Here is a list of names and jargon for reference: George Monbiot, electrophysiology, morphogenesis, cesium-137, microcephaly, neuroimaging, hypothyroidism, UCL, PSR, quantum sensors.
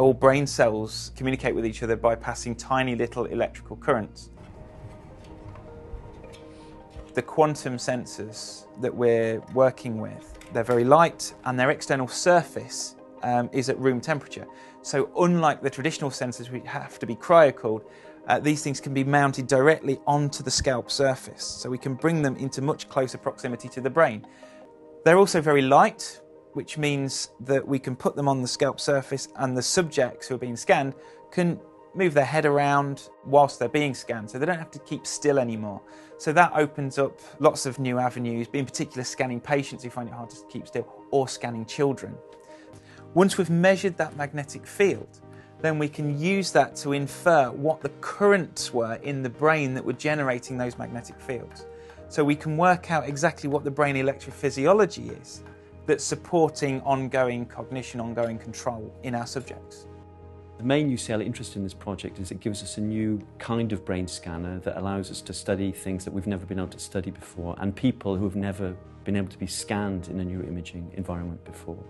all brain cells communicate with each other by passing tiny little electrical currents. The quantum sensors that we're working with, they're very light and their external surface is at room temperature. So unlike the traditional sensors which have to be cryocooled, these things can be mounted directly onto the scalp surface. So we can bring them into much closer proximity to the brain. They're also very light, which means that we can put them on the scalp surface and the subjects who are being scanned can move their head around whilst they're being scanned, so they don't have to keep still anymore. So that opens up lots of new avenues, in particular scanning patients who find it hard to keep still, or scanning children. Once we've measured that magnetic field, then we can use that to infer what the currents were in the brain that were generating those magnetic fields. So we can work out exactly what the brain electrophysiology is that's supporting ongoing cognition, ongoing control in our subjects. The main UCL interest in this project is it gives us a new kind of brain scanner that allows us to study things that we've never been able to study before, and people who have never been able to be scanned in a neuroimaging environment before.